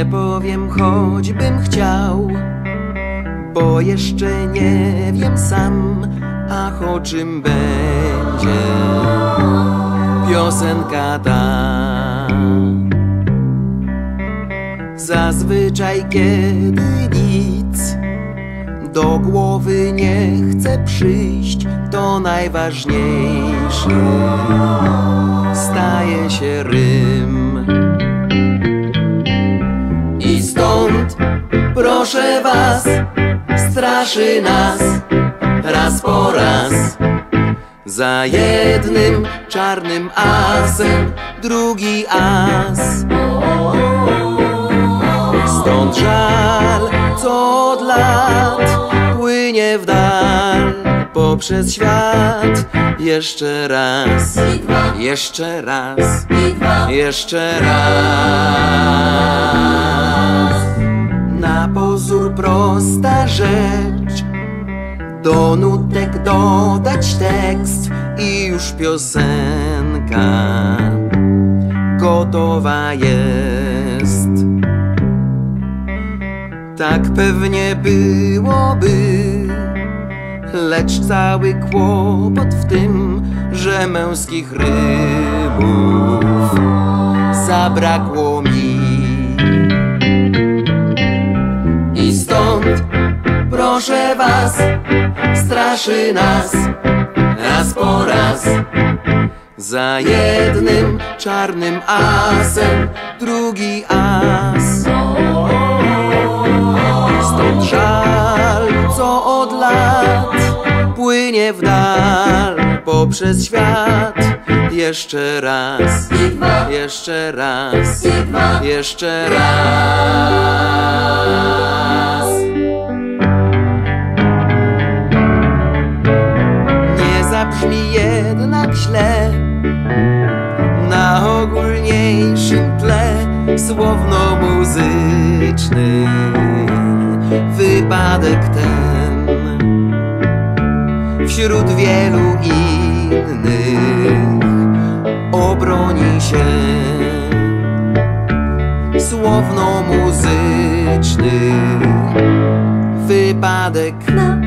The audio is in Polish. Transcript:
nie powiem, choćbym chciał, bo jeszcze nie wiem sam, ach, o czym będzie piosenka ta. Zazwyczaj kiedy nic do głowy nie chce przyjść, to najważniejszy staje się rym. I stąd, proszę was, straszy nas raz po raz. Za jednym czarnym asem drugi as. Stąd żal, co od lat płynie w dal poprzez świat. Jeszcze raz, jeszcze raz, jeszcze raz. Na pozór prosta rzecz, do nutek dodać tekst i już piosenka gotowa jest. Tak pewnie byłoby, lecz cały kłopot w tym, że męskich rymów zabrakło mi. I stąd, proszę was, straszy nas raz po raz. Za jednym czarnym asem drugi as. Stąd żal, co od lat płynie w dal poprzez świat. Jeszcze raz, jeszcze raz, jeszcze raz. Nie zabrzmi jednak źle na ogólniejszym tle słowno-muzyczny wypadek ten, wśród wielu innych obroni się. Słowno-muzyczny wypadek.